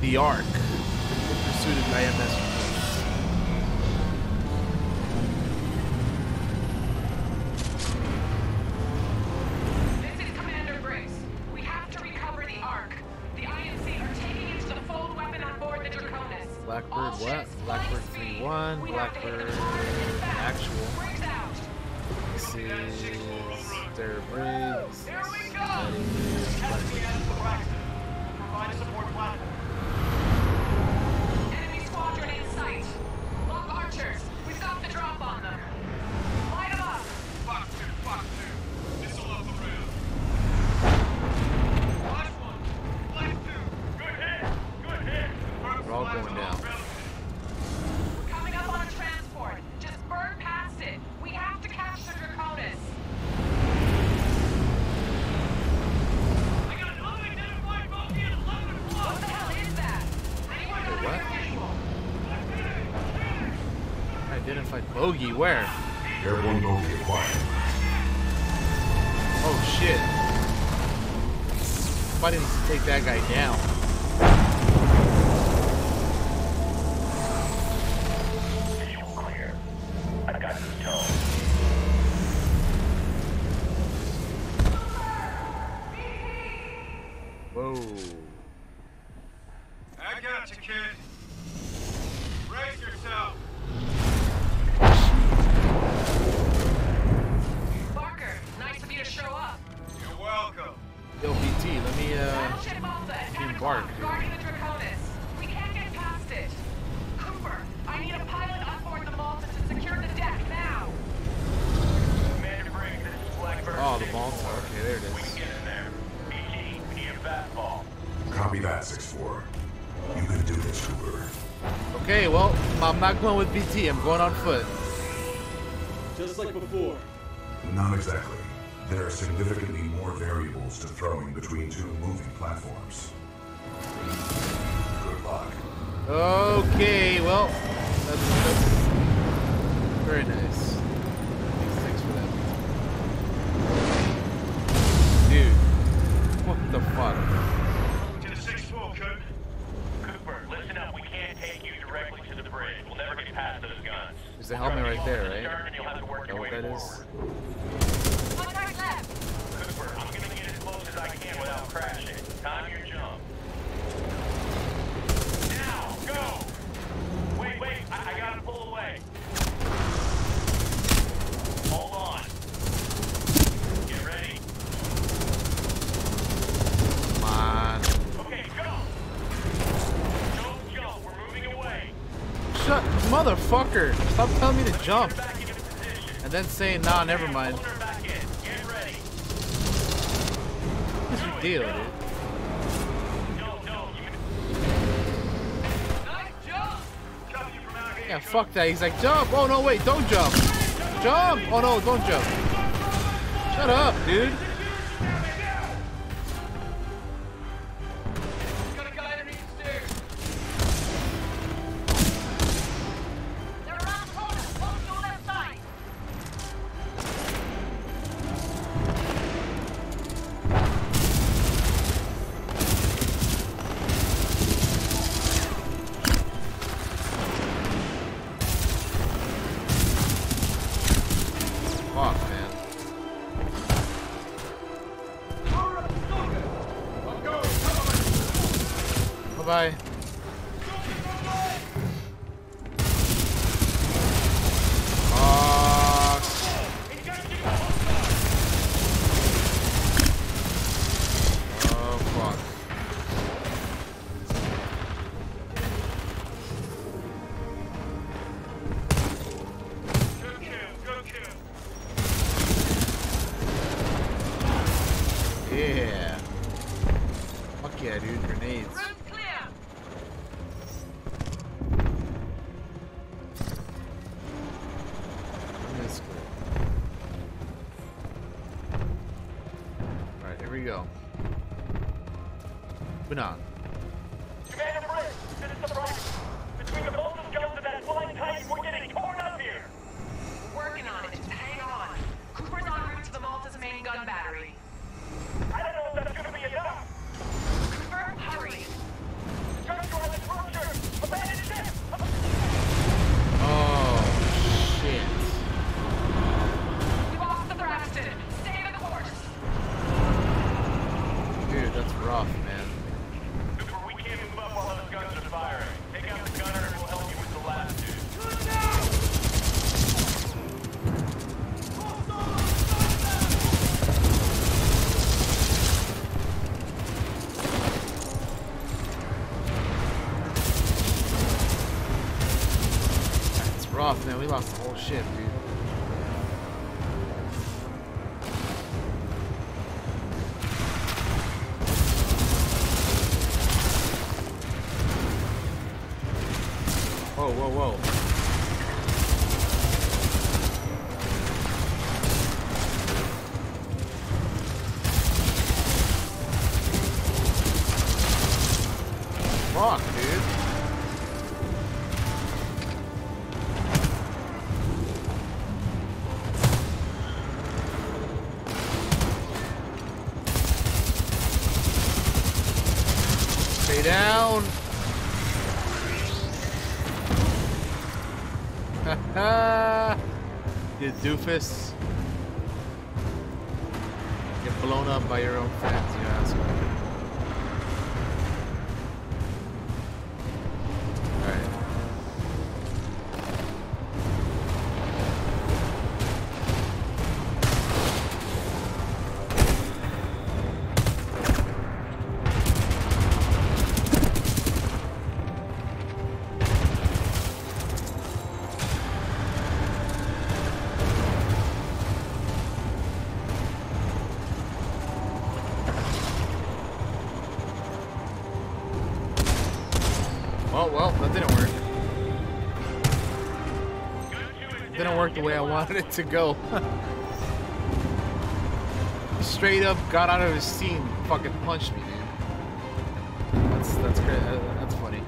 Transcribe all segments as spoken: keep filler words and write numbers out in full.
the Ark in pursuit of I M S. Blackbird, what? Blackbird three one, Blackbird actual. This is their Briggs. There we go! Provide support platform. Enemy squadron in sight. Lock archers. We've got the drop on them. Light them up! Fuck two, fuck two. Missile up the rail. Last one. Last two. Good hit. Good hit. We're all going down. Identified bogey, where? Airborne bogey acquired. Oh shit. Why didn't you take that guy down? Visual clear. I've got your tone. Whoa. I got you, kid. Brace yourself. Yo, B T, let me, uh, team Bark. Guarding the Draconis. We can't get past it. Cooper, I need a pilot on board the Malta to secure the deck now. Commander Briggs, this is Blackbird. Oh, the Malta. Okay, there it is. We can get in there. B T, we need a fastball. Copy that, six four. You can do this, Cooper. Okay, well, I'm not going with B T. I'm going on foot. Just like before. Not exactly. There are significantly more variables to throwing between two moving platforms. Good luck. Okay, well, that's, that's very nice. Thanks for that. Dude, what the fuck? To the six four, Coop. Cooper, listen up. We can't take you directly to the bridge. We'll never get past those guns. There's a helmet right there, right? I hope that is. Cooper, I'm gonna get as close as I can without crashing. Time your jump. Now, go! Wait, wait, I, I gotta pull away. Hold on. Get ready. Come on. Okay, go! Don't jump, we're moving away. Shut, motherfucker! Stop telling me to jump. And then saying, nah, never mind. Deal, dude. No, no, you... Nice jump. Yeah, fuck that. He's like, jump. Oh, no, wait, don't jump. Jump. Oh, no, don't jump. Shut up, dude. Bye. Uh, oh fuck. Good kill, good kill. Yeah. Fuck yeah, dude, grenades. Here we go. Banan. Commander Briggs, this is the price. Between the bolts and guns of that flying titan, we're getting torn up here. We're working on it. Just hang on. Cooper's en route to the Malta's main gun battery. I don't know if that's going to be enough. Cooper, hurry. That's rough, man. We can't move up while those guns are firing. Take out the gunner and we'll help you with the last two. That's rough, man. We lost the whole ship, dude. Whoa, whoa, whoa. Fuck, dude. You doofus. Get blown up by your own fans, you asshole. Alright. Oh, well, that didn't work. Didn't work the way I wanted it to go. Straight up got out of his seat, fucking punched me, dude. That's, that's crazy. That's funny.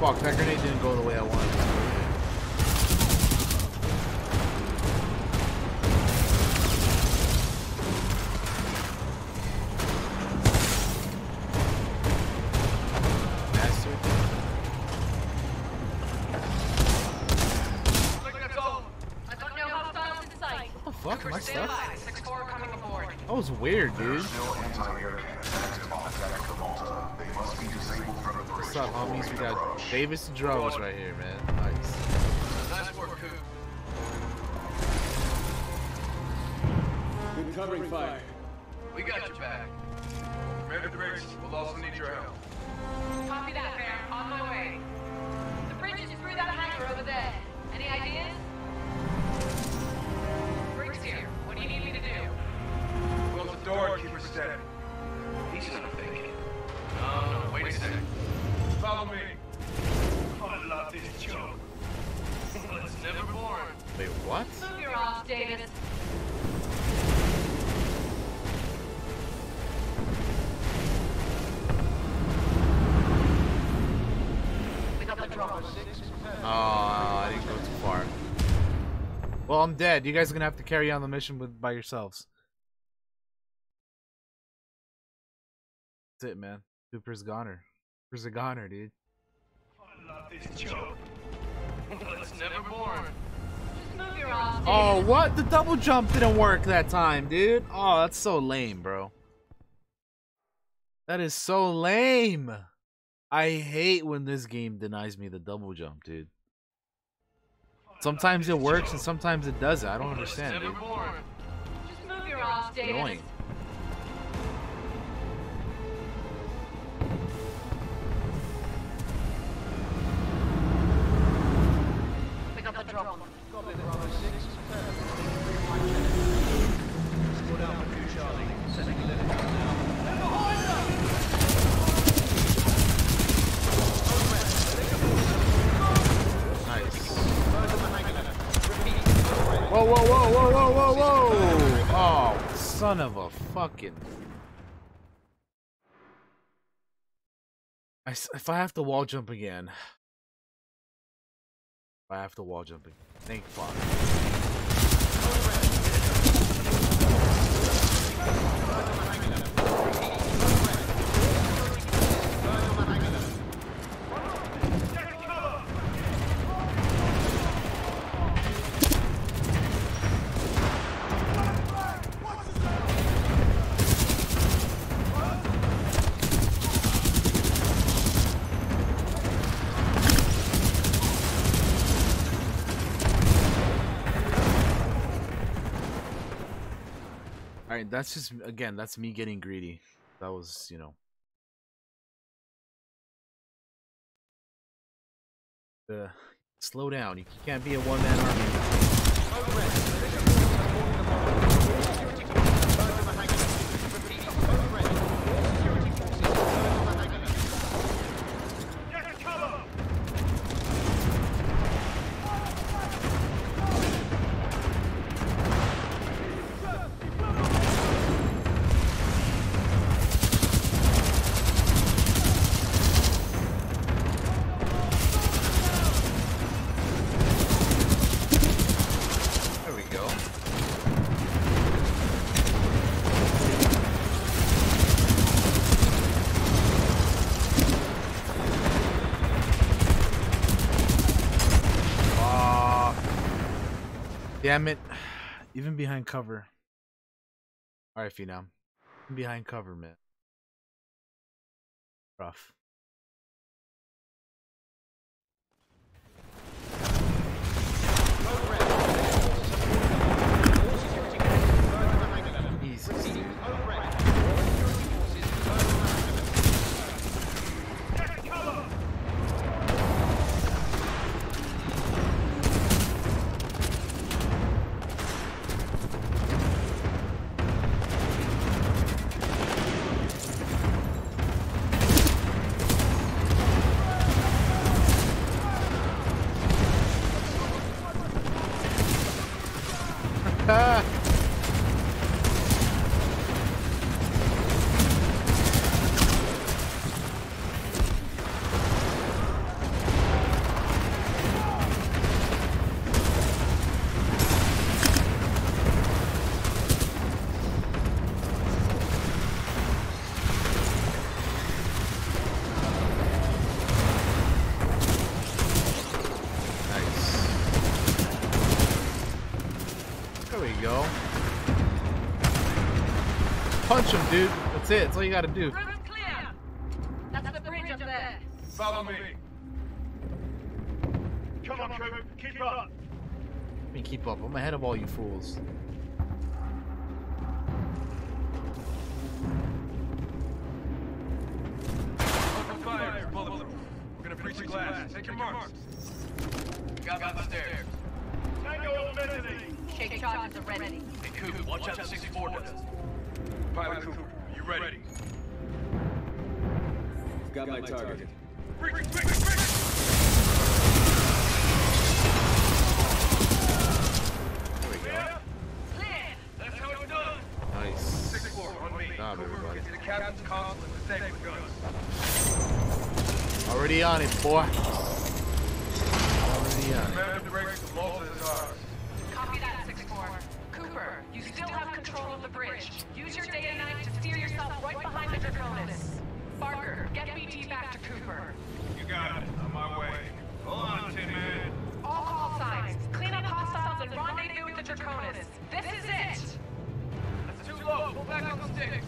Fuck, that grenade didn't go the way I wanted it to. Fuck, am I stuck? That was weird, dude. What's up, homies? We got Davis and Drones right here, man. Nice. Good covering fire. We got your back. Remember the bridge. We'll also need your help. Copy that, Bear. On my way. The bridge is through that hangar over there. Any ideas? Door keeper said he's gonna think. No, no, wait a second. Follow me. I love this joke. It's never born. Wait, what? Move your arms, Davis. We got the drop. Oh, I didn't go too far. Well, I'm dead. You guys are gonna have to carry on the mission with by yourselves. It, man. Cooper's goner. Cooper's a goner, dude. I love this joke. It's never born. Oh, what? The double jump didn't work that time, dude. Oh, that's so lame, bro. That is so lame. I hate when this game denies me the double jump, dude. Sometimes it works and sometimes it doesn't. I don't understand, dude. Just move your arms, David. Annoying. Whoa, whoa, whoa, whoa, whoa, whoa, whoa! Oh, son of a fucking... I, if I have to wall jump again... If I have to wall jump again... Thank fuck. Alright, that's just, again, that's me getting greedy. That was, you know. Uh, slow down. You can't be a one-man army. Damn it. Even behind cover. Alright, Phenom. Even behind cover, man. Rough. Easy. Punch him, dude. That's it. That's all you gotta do. Ribbon clear. That's the bridge up there. Follow me. Come on, Trevor. Keep up. Let me keep up. I'm ahead of all you fools. Open fire, bullet them. We're gonna breach the glass. Take your marks. We got them upstairs. Tango Elementary. Shake charges are ready. Hey, Coop, watch out the six four does. Pilot Cooper, you ready? ready? I've got, got my, my target. Break, break, break, break. Clear? Clear! That's how it's done! Nice. six four on me. Nah, Cooper, get to the captain's console and the tank with guns. Already on it, boy. Already on it. Remember direction to Malta is ours. Copy that, six four. Cooper, you still have control of the bridge. Use your day and night to steer yourself right behind the Draconis. Barker, get B T back to Cooper. You got it. On my way. Hold on, Tin Man. All call signs. Clean up hostiles and rendezvous with the Draconis. This is it. That's too low. Pull back on the sticks.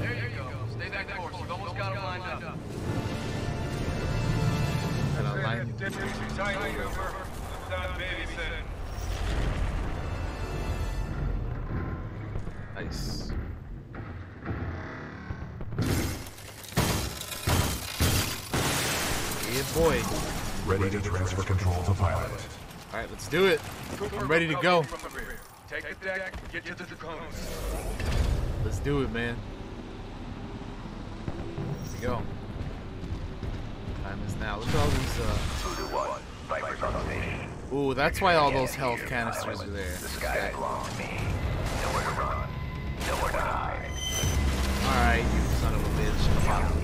There you go. Stay that course. You've almost got them lined up. Line. Nice. Yeah, boy. Ready to transfer control to pilot. All right, let's do it. I'm ready to go. Take the deck. Get to the Draconis. Let's do it, man. Let's go. Time is now. Look at all these, uh... Two to one. Viper's on station. Ooh, that's why all those health canisters are there. The sky belongs to me. Nowhere to run. Nowhere to hide. Alright, you son of a bitch. Come on.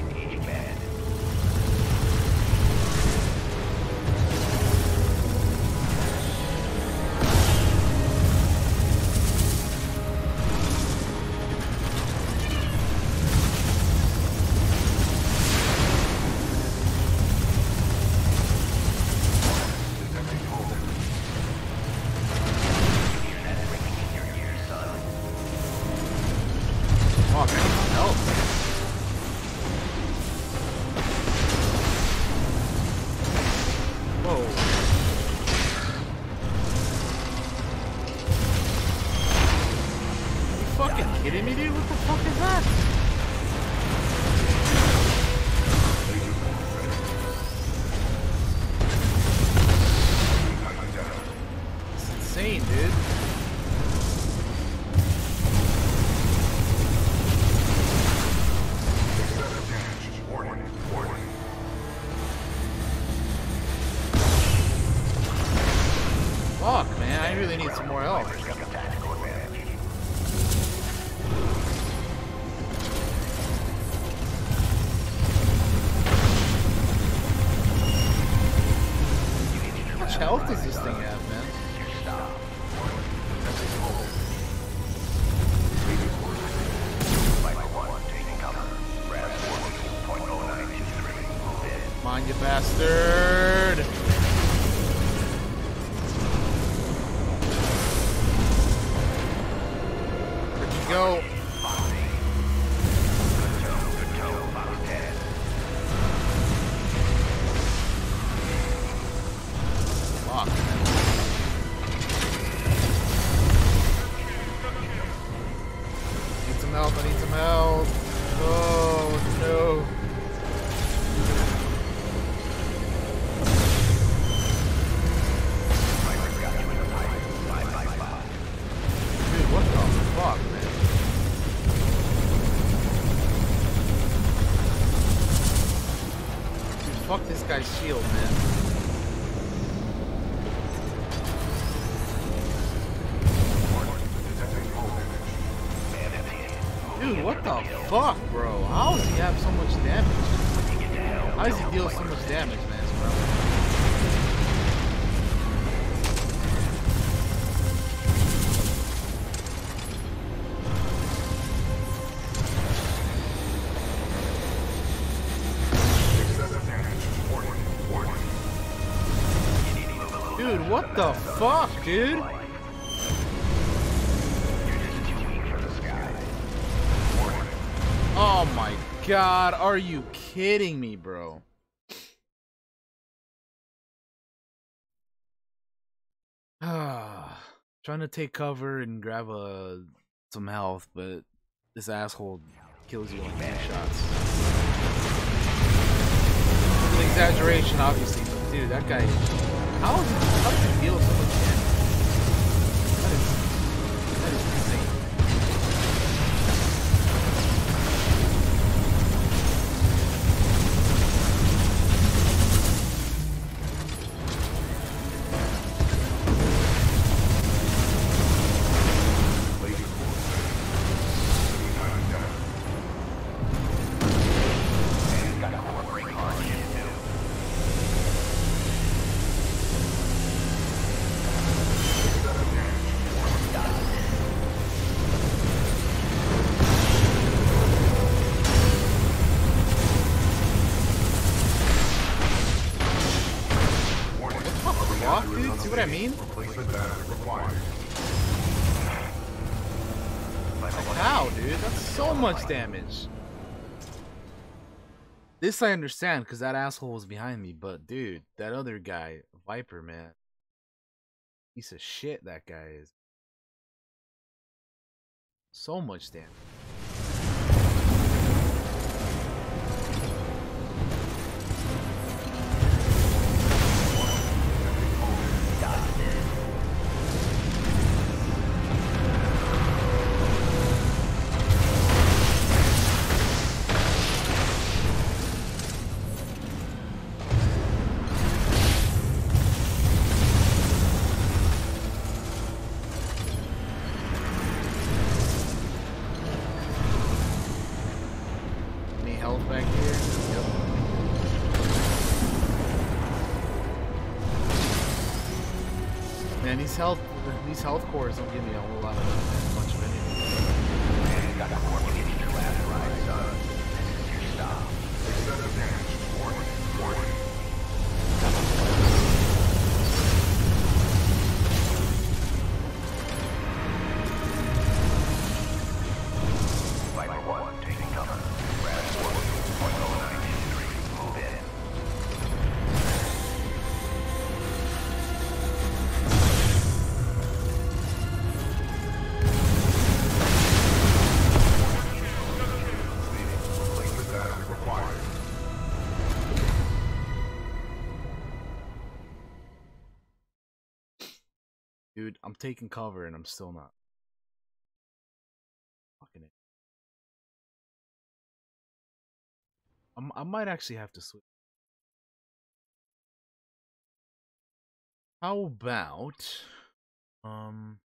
much health does this thing have, man? Come on, you bastard! Where'd you go? Fuck this guy's shield, man. Dude, what the fuck, bro? How does he have so much damage? How does he deal so much damage, man? What the fuck, dude? You're just too weak for the sky. Oh my god, are you kidding me, bro? Ah, trying to take cover and grab uh, some health, but this asshole kills you on two shots. It's an exaggeration, obviously, but dude, that guy... How does it feel so much damage? That is, that is dude, see what I mean? Wow, dude, that's so much damage. This I understand, because that asshole was behind me, but dude, that other guy, Viper, man. Piece of shit that guy is. So much damage. Back here. Yep. Man, these health these health cores don't give me a whole lot of that much of anything. Got Dude, I'm taking cover and I'm still not. Fucking it. I'm, I might actually have to switch. How about... Um...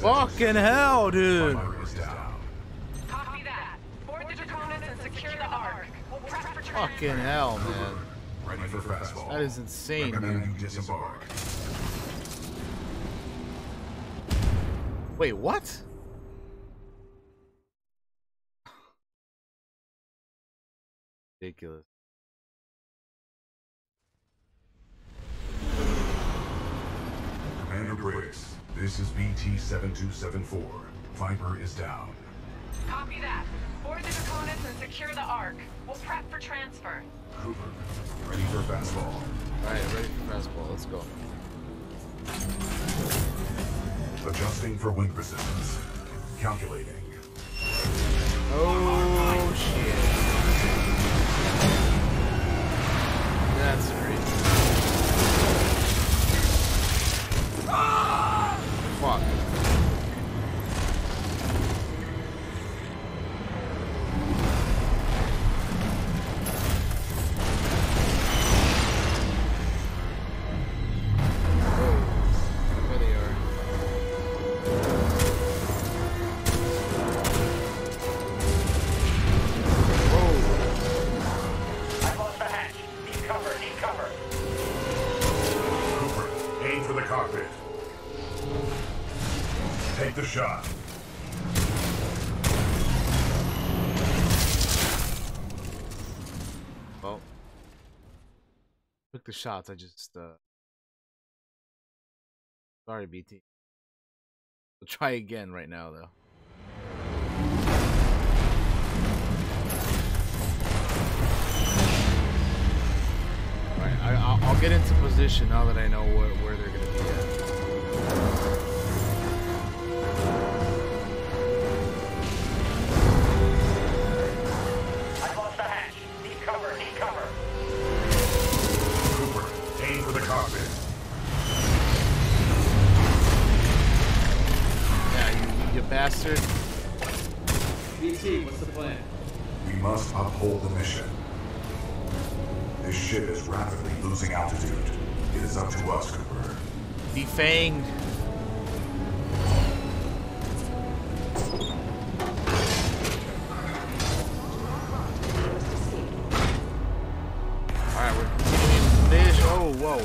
Fucking hell, dude. Copy that. Board the Draconis and secure the arc. We'll press for training. Fucking hell, man. Ready for fastball. That is insane, dude. Disembark. Wait, what? Ridiculous. Commander Briggs, this is B T seven two seven four. Viper is down. Copy that. Board the Draconis and secure the arc. We'll prep for transfer. Cooper, ready for fastball. Alright, ready for fastball. Let's go. Adjusting for wind resistance. Calculating. Oh, shit. That's great. Ah! Fuck. Oh, there they are. Whoa. I lost the hatch. Cover, need cover. Cooper, aim for the cockpit. Take the shot. Well, took the shots. I just, uh. Sorry, B T. We'll try again right now, though. I, I'll, I'll get into position now that I know where, where they're going to be at. I lost the hatch. Need cover. Need cover. Cooper, aim for the cockpit. Yeah, you, you bastard. B T, what's the plan? We must uphold the mission. This ship is rapidly losing altitude. It is up to us, Cooper. Defanged. Alright, we're continuing this. Oh, whoa.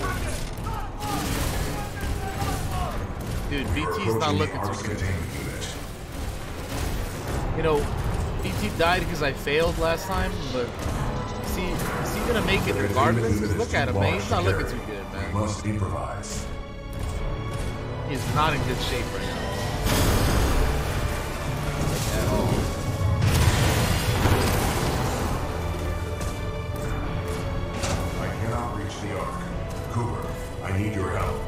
Dude, B T's not looking too good. You know, B T died because I failed last time, but... Is he, is he gonna make it regardless? Because look at him, man. He's not looking too good, man. We must improvise. He's not in good shape right now. At all. I cannot reach the arc. Cooper, I need your help.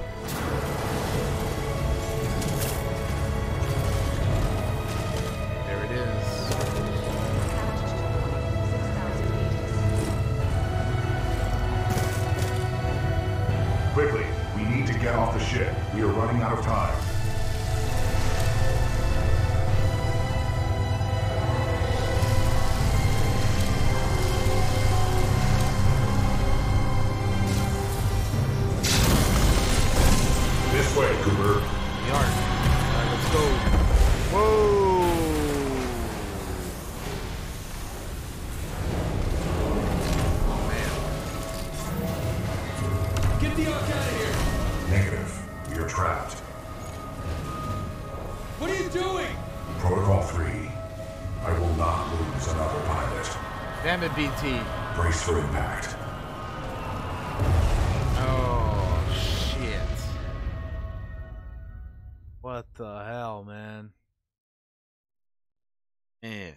There it is. Quickly, we need to get off the ship. We are running out of time. This way, Cooper. The arc. All right, let's go. Whoa! Oh, man. Get the arc. Negative. We are trapped. What are you doing? Protocol three. I will not lose another pilot. Damn it, B T. Brace for impact. Oh, shit. What the hell, man? Man.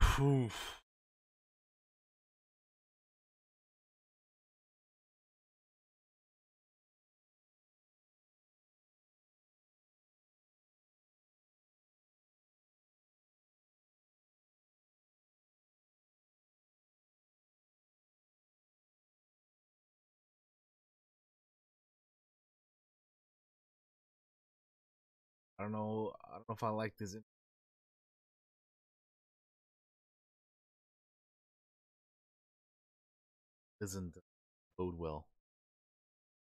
Poof. I don't know. I don't know if I like this. Doesn't bode well.